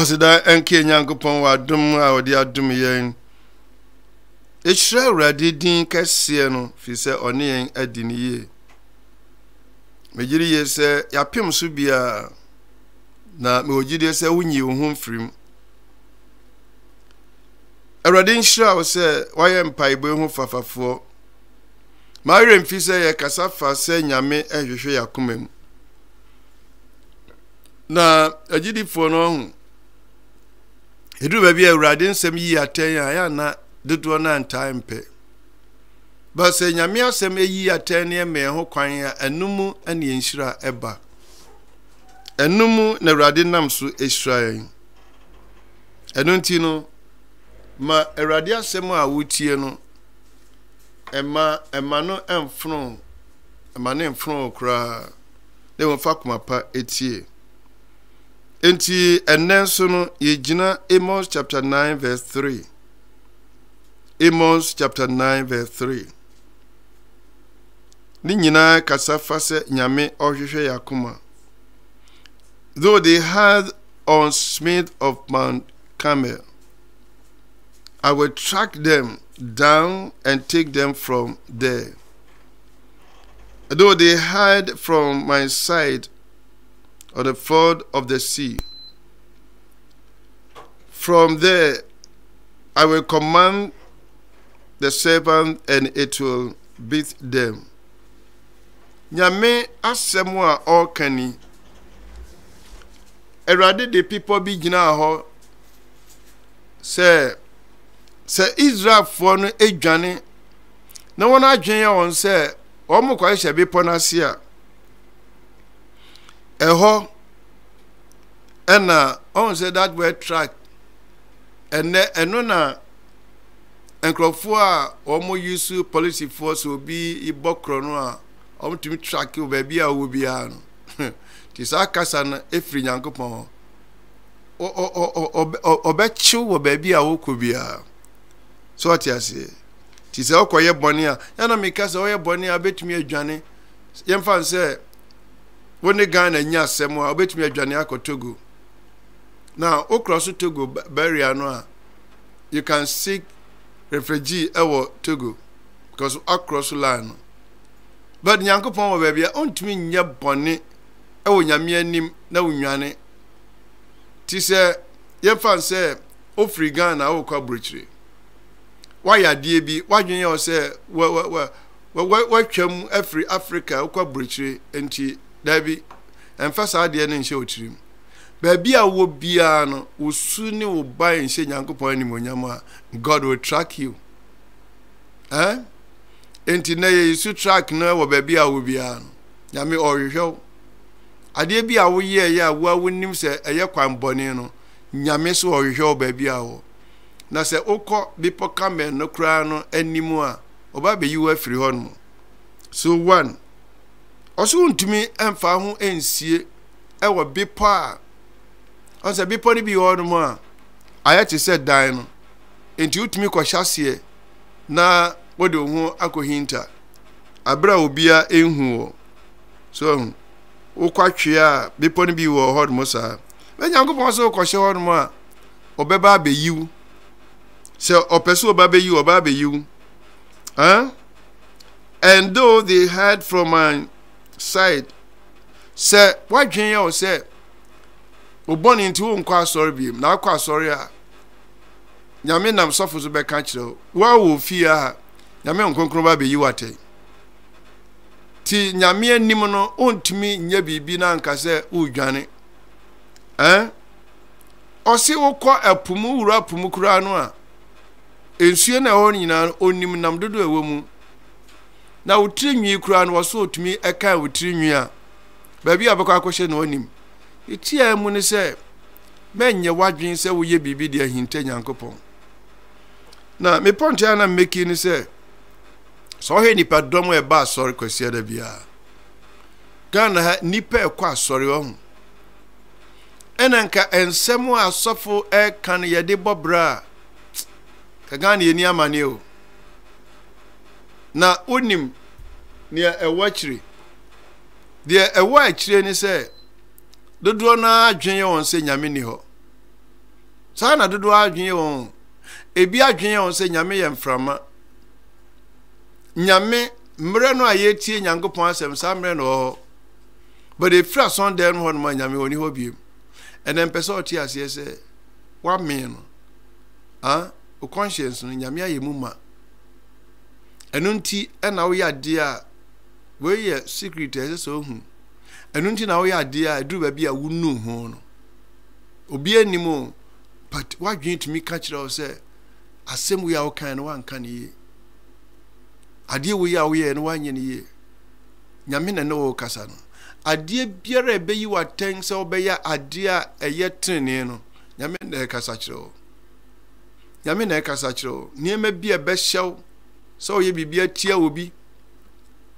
Asida enke nyankopon wa dum a odi adum yen. Echira urade din kese no fi se one yen adini ye. Mejiri ye se yapim so bia na me ogide se wunyi ohun frim. Urade nshira wo se wayem paibo hu fafafo. Maire mfi se ye kasafa se nyame ehwehwe yakomam. Na ajidi fono Edu baby awradin sem yi aten ya na dodo na time pe. Ba se nyame asem yi aten ne me ho kwan ya enum ane enhyira eba. Enum na awradin nam so Israel. Enunti no ma awradin asem a wotie no ema no emfno ema ne emfno kra ne won fa kuma pa etie. Enti enenso no yejina Amos chapter 9 verse 3. Amos chapter 9 verse 3. Ni nyina kasafa se nyame ohwehwe yakoma. Though they had on smith of Mount Carmel, I will track them down and take them from there. Though they hide from my sight on the ford of the sea, from there I will command the serpent and it will beat them. Nyame asemwa okani. Erade the people be gina ho. Say Israel for no edwane. No one adwen on say omo kwa hye be ponasia. Eho ena on say that were track ene eno na enkrofo a omo use policy force obi ibokro no a omo timi track o ba bia wo bia no ti sakasa na efri nyankopon o be chiw wo ba bia wo ko bia so ati ase ti se okoye boni a ena mi kasa oye boni a betumi adwane yemfa say When Ghana nya semwa obetumi adwane akotogo. Now okroso Togo barrier no you can seek refugee ewo Togo because across land. But nyankopon wo bebia ontumi nya bone ewo nyame anim na wunwane. Ti se ye fan se ofri Ghana okwa brochire. Wa ya die bi wadwen ye se wa twam afri Africa okwa brochire enti David, and first I did not show him. Baby, I will be an who soon will buy and say, Uncle Pony Monyama, God will track you. Eh? And today you should track now, baby, I will be an. Yammy or you show. I did be our year, yeah, well, when him say a yaquam bonino, Yamis or you show, baby, I will. Now say, O cop, people come and no crown any more. O baby, you were free on. So one. Osun timi emfa ho ensie ewo bepo a onse bepo ni bi wonu mu a ayati se dan no enti utimi kwashase na wode ho akohinta abra obia enhu so ukwatwe a bepo ni bi wo ho mu sa be nyankopon so kwashe ho mu a obeba abeyiu se opeso oba abeyiu eh and though they had from an side say what junior or say we born into unkwa sorry be na kwa sorry ah nyame nam sofo so be kan kire wo fi ah nyame nkonkron ba be yi wate ti nyame anim no ontumi nya bibi na nka say udwane eh o se ukọ apumu wura apumu kura no a ensue na ho nyina onim nam dodo ewo mu na utri nwi kura no so otumi eka utri nwi a ba bia bako akwohye no onim itia mu ne se menye wadwen se wo ye bibi de ahinta nyankopon na me ponte ana meki ne se so he ni padom e ba sorry kwese da bia Ghana ni pe kwa sorry ohun enanka ensemu asofo e kan ye de bobra ka Ghana ye ni amane o na unim near a watchery. There a watchery, and he said, the draw now, Junior, and say, Yamini ho. Saa na dodo adwene won. Ebi adwene won se nyame ye mframa. Nyame mre no aye tie nyankopon asem saa mre no. But the first one there no hon ma nyame woni ho biem. And then person oti ase se one man no. Ah, o conscience no nyame aye muma. Enunti ena wo ya de a we ye secret ese so hu. Enunti na wo ya de a duru ba bia wonu hu no. Obi animo but what you to me catch us say asem we are kind one can ye adie we are we and one ye nyame na no kasa no adie biere be you are thanks obeya adie eye tene no nyame na kasa kiro nyame na kasa kiro niema bi e be hyew so ye bibia tie obi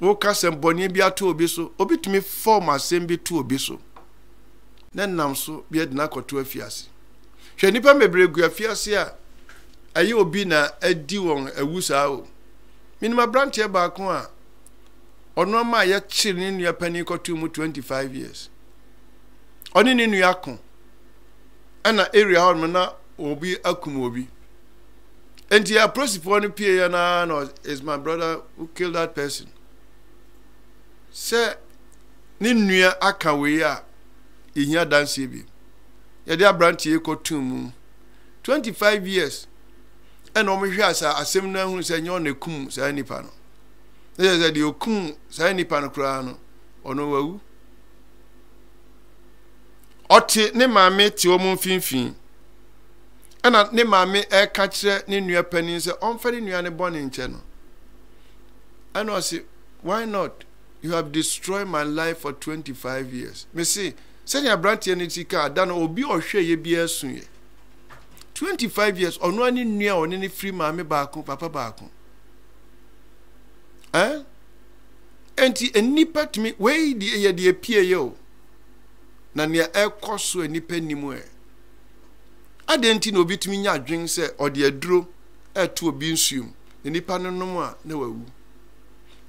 wo kasa mboni bi ato obi so obi to me form asem bi to obi so nen nam so bi edna kwoto afiase hwe nipa mebregu afiase a ayi obi na adi won awusa o minima brantie ba ko a ono ma ya chiri ni nua pani kwoto mu 25 years oni ni nua ko ana area hall mo na obi akum obi and the approach for no pia na no is my brother who killed that person se ni nua aka we a inya dance bi ye dia branch ye ko tum 25 years and o me hwe asa asem na hu se nyo na kum sa nipa no ye se de okum sa nipa no kra no ono wawu oti ne maame ti o mu finfin ana ne maame e ka kire ne nua panin se onfere nua ne boni nche no ana o se why not you have destroyed my life for 25 years me see Senior Branty and Itika, Dano will be or share ye be as soon. 25 years, or no any near or any free mammy barco, papa barco. Eh? Auntie, a nipper to me, way the appear yo. Nania air cost so any penny more. I didn't know bit me ya drink, sir, or the drew air to a binsium. The nipper no more, no.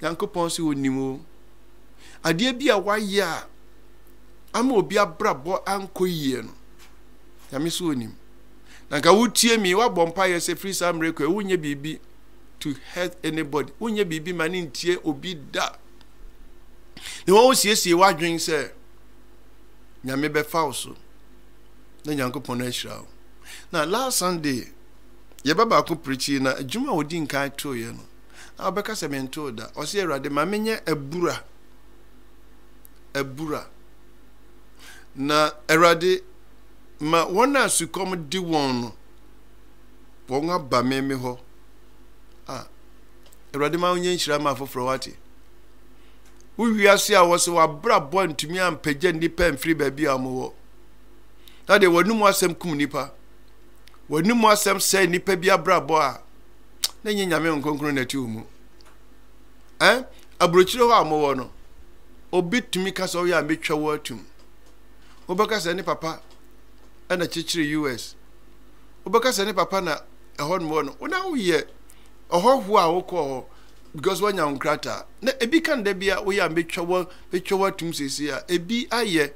Yanko Ponsi would nimo. I dear be a why ya. Amo bia brabo anko yie no ya me so onim na ka wutie mi wa bompa ye se free sam rekwe wonye bibi to help anybody wonye bibi mani ntie obi da ne won siesie wa dwen se nya me be fa so na nyankopon na hira na last Sunday ye baba ko preachi na adwuma odi nkan to ye no na obeka se mento da o se erade ma menye ebura na erade ma wona sukom di won wonga ba meme ho ah erade ma onye nhira ma foforo wati wiase a wo se wa bra bo ntumi ampage nipa mfiri ba bia mo wo na de wonum asem kum nipa wonum asem se nipa bia bra bo a na nyenyame nkonkro na ti omu eh abrochiro ho amo wo no obi tumi kasa wo ya metwa wo atum Obaka sani papa ana chichiri US. Obaka sani papa na ehon mo no. Una uye ohohu a wokọ because when you crata na ebi kan da bia we ya betwa tum sisi a ebi aye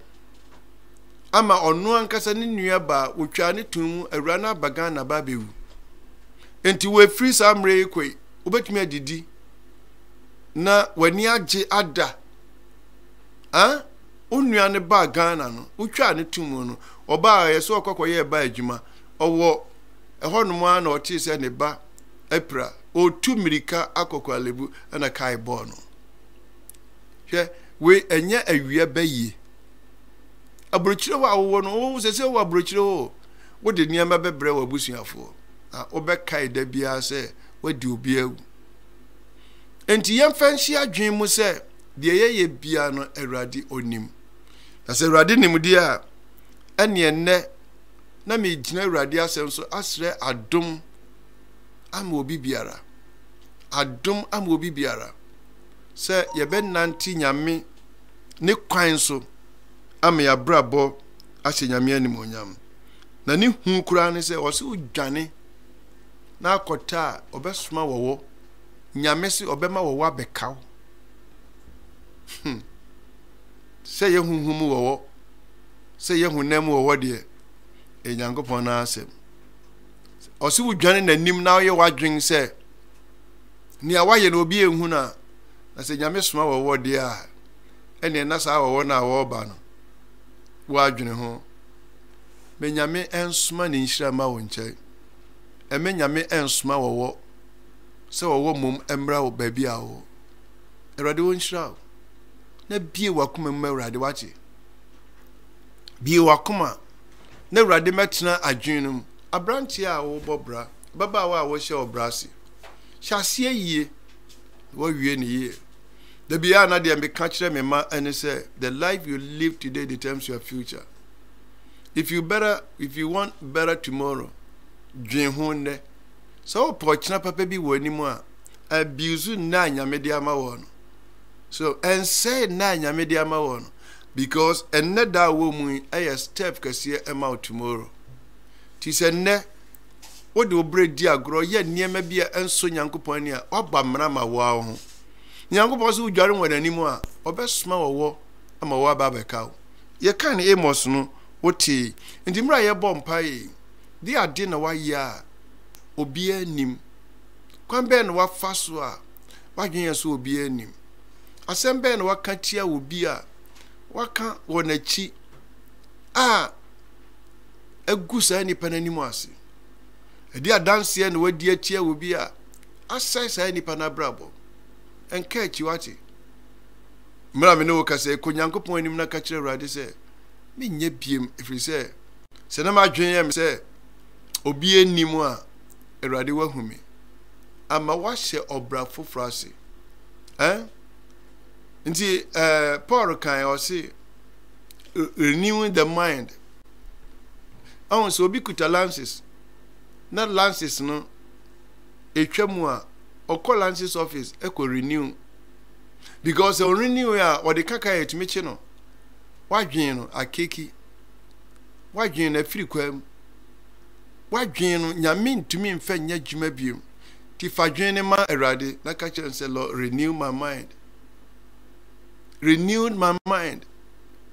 ama onu ankasa ne nua ba otwa ne tum awura na baga na ba bewu. Enti we free samre kwe obetumi adidi na wani agye ada. Ah? Onua ne ba Ghana no utwa ne tumu no oba ye so kokoye ba adwuma owo ehonum ana oti se ne ba epra o tu mirika akokwalebu ana kai ball no hwe we enye awie ba yi abrochire wa wo no wo se wo abrochire wo wo de niamma bebre wa busuafo a obekai da bia se wadi obi awu enti yem fanhia dwen mu se de ye bia no erade onim As a radinim dear, and ye ne, Nami General Radia Senso Asre Adum Amobibiara. Adum Amobibiara. Sir, ye ben nanti yammy, ne quine so. Ame a brabo, as in yammy animonium. Nani whom crown is or so janny. Now cotta, or best small war, Yamessi or Bema or Wabecow. Hm. Say ye whom who say ye who name were what dear. A young upon Or see what Johnny and Nim now, you what drink, sir. Near why you no be a huna. I said, Yamis, my word, dear. And then that's our 1 hour ban. What drink home? Benyame and sman in Shamawin check. And Benyame and smaw walk. So a woman embrow baby owl. A radioin shroud. Ne be wakuma meraduachi. Be wakuma. Ne radimatina adjunum. A branch ya o bobra. Baba wa was your brassy. Shall see ye. What you in ye? The Biana de me catch them in my and say, the life you live today determines your future. If you want better tomorrow, dream hunde. So pochna papa be woni mu a abuse na nyame de ama won. So and say na nyame de ama won because another woman I step kase e ma tomorrow. Ti say ne wo de obredi agro ye niema bia enso nyankopon ne a obamra ma wo ho. Nyankopon so udware won animu a obesoma wo ama wo aba beka wo. Ye kan Amos no Oti, nti mra ye bom pae. Di ade na wa ya obi anim. Kwan be na wa faso a, wa dwen so obi anim. Asem be na wa ka tia obi a, wa ka wonachi. Ah. Egusa ni pananimu ase. E di adanse e na wa di atia obi a, asai sai ni panabrabo. Enka chi wati. Mra me no ka se ko Nyankopon anim na ka kire Awurade se. Me nye biem efri se se na ma dwen ye se obi enimu a Awurade wa humi ama wa hye obra fofrase nti Paul kan o se renewing the mind awon so obi kuta lances na lances no etwa mu a okọ lances office e ko renew because o renew ya o de kaka e tumi chi no Wajinu a keki. Wajinu a frequent. Wajinu, Yamin to me in fact, Yajimabium. Tifajin ma eradi, like I can say, Lord, renew my mind. Renewed my mind.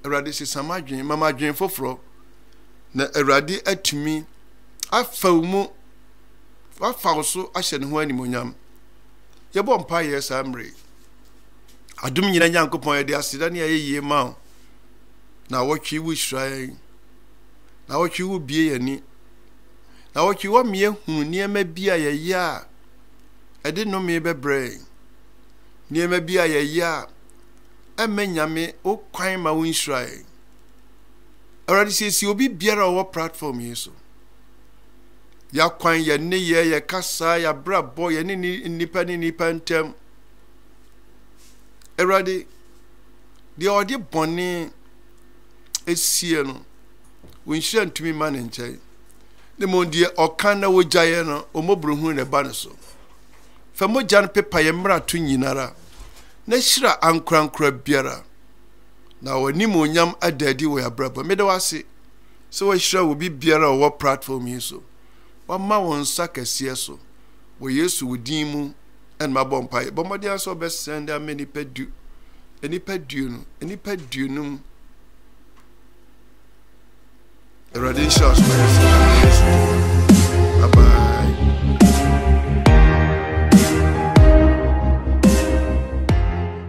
Eradis is Samajin, Mamma Jane Fofro. Na eradi at me. I fell mo. I found so I said, Who any monyam. Yabon pie, I'm break. I do mean a young couple of the accident, ye mount. Now what you wish trying. Now what you will be any. Now what you want me who near me be a ya. I didn't know me be brain. Near me be a ya. I mean yammy, oh, crying my wind trying. Already says you'll be beer our platform, you so. Ya quine ya ne ya ya cassa ya bra boy any nipantem. Already the audio bonnie. It's Sieno. When she and to me man in chain. The mon dear or canna wo jayano or mobruhun a banaso. Famo jan pepa yamra tuninara. Neshra ankran crab biara. Now a nimo yam a daddy were a brabber. Medawasi. So I sure will be biara or what platform you so. One ma won sack a so. We used to dimu and my bompire. But my dear so best send a many pet do. Any pet do. The Radisha